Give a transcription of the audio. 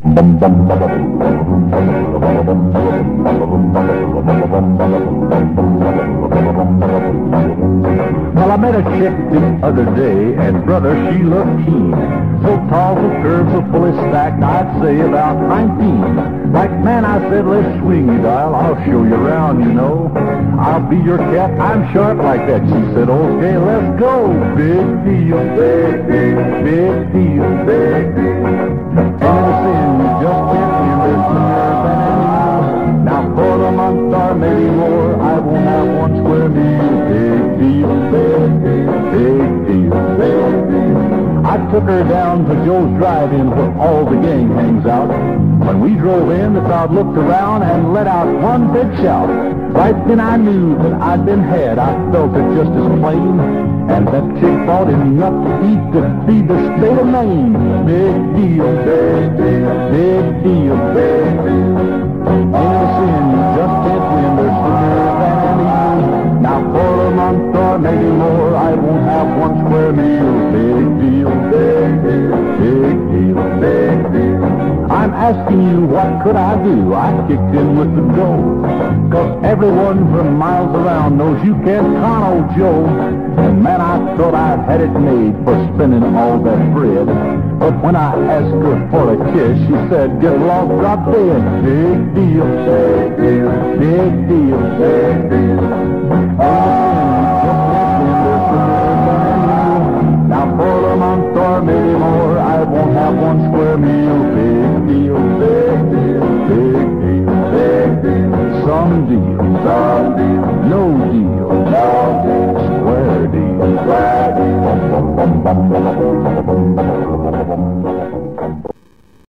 Well, I met a chick the other day, and brother, she looked keen. So tall, so curved, so fully stacked, I'd say about 19. Like, man, I said, let's swing you, dial, I'll show you around, you know. I'll be your cat, I'm sharp like that. She said, okay, let's go. Big deal, baby, big deal, baby. Or maybe more, I won't have one square meal. Big deal, baby, big deal, baby. I took her down to Joe's Drive-In where all the gang hangs out. When we drove in, the crowd looked around and let out one big shout. Right then I knew that I'd been had, I felt it just as plain. And that chick bought enough to eat to feed the state of Maine. Big deal, baby, big deal, baby. In a sin, you just can't win, there's sooner than an evening. Now for a month or maybe more, I won't have one square meal. Big deal, baby, big deal, baby. I'm asking you, what could I do? I kicked in with the dough, 'cause everyone from miles around knows you can't con old Joe. And man, I thought I'd had it made for spending all that bread. But when I asked her for a kiss, she said, get lost, drop dead. Big deal, big deal, big deal, big deal. Now for a month or maybe more, I won't have one square meal. Big deal, big deal, big deal, big deal. Some deal, some deal, no deal, no deal, square deal, square deal.